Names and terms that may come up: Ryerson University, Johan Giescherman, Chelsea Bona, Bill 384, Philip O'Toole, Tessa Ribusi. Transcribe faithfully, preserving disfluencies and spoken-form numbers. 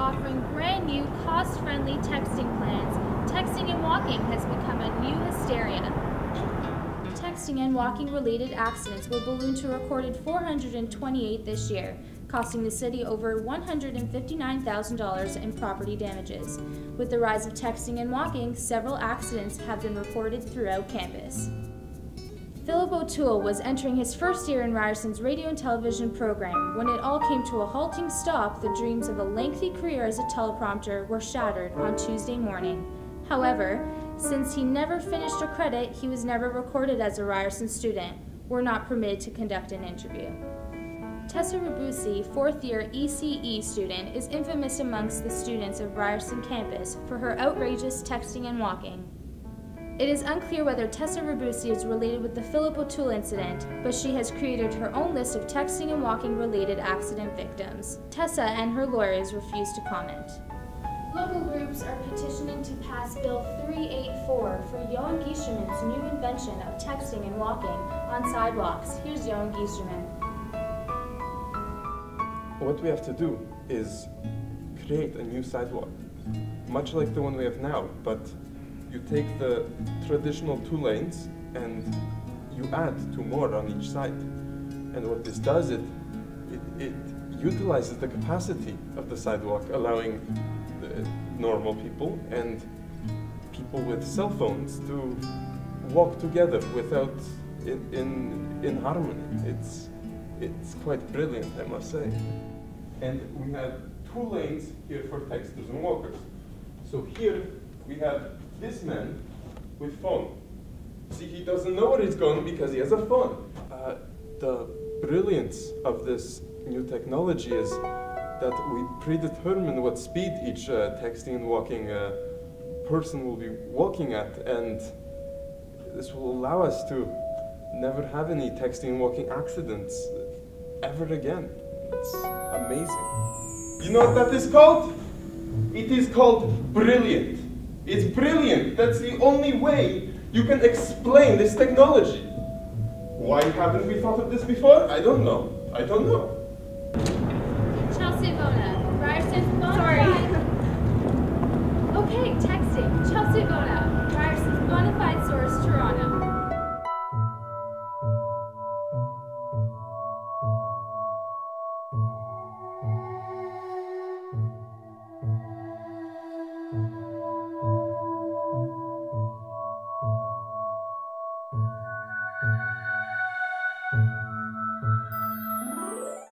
offering brand new cost-friendly texting plans, texting and walking has become a new hysteria. Texting and walking related accidents will balloon to a recorded four hundred twenty-eight this year, costing the city over one hundred fifty-nine thousand dollars in property damages. With the rise of texting and walking, several accidents have been reported throughout campus. Philip O'Toole was entering his first year in Ryerson's radio and television program when it all came to a halting stop. The dreams of a lengthy career as a teleprompter were shattered on Tuesday morning. However, since he never finished a credit, he was never recorded as a Ryerson student. We're not permitted to conduct an interview. Tessa Ribusi, fourth-year E C E student, is infamous amongst the students of Ryerson campus for her outrageous texting and walking. It is unclear whether Tessa Ribusi is related with the Philip O'Toole incident, but she has created her own list of texting and walking-related accident victims. Tessa and her lawyers refuse to comment. Local groups are petitioning to pass Bill three eighty-four for Johan Giescherman's new invention of texting and walking on sidewalks. Here's Johan Giescherman. What we have to do is create a new sidewalk, much like the one we have now, but you take the traditional two lanes and you add two more on each side. And what this does, it, it, it utilizes the capacity of the sidewalk, allowing the normal people and people with cell phones to walk together without in, in, in harmony. It's, it's quite brilliant, I must say. And we have two lanes here for texters and walkers. So here we have this man with phone. See, he doesn't know where he's going because he has a phone. Uh, the brilliance of this new technology is that we predetermine what speed each uh, texting and walking uh, person will be walking at, and this will allow us to never have any texting and walking accidents ever again. It's amazing. You know what that is called? It is called brilliant. It's brilliant. That's the only way you can explain this technology. Why haven't we thought of this before? I don't know. I don't know. Chelsea Bona, Ryerson Bona. Sorry. Okay, texting. Chelsea Bona, Ryerson's Bonafide Source, Toronto.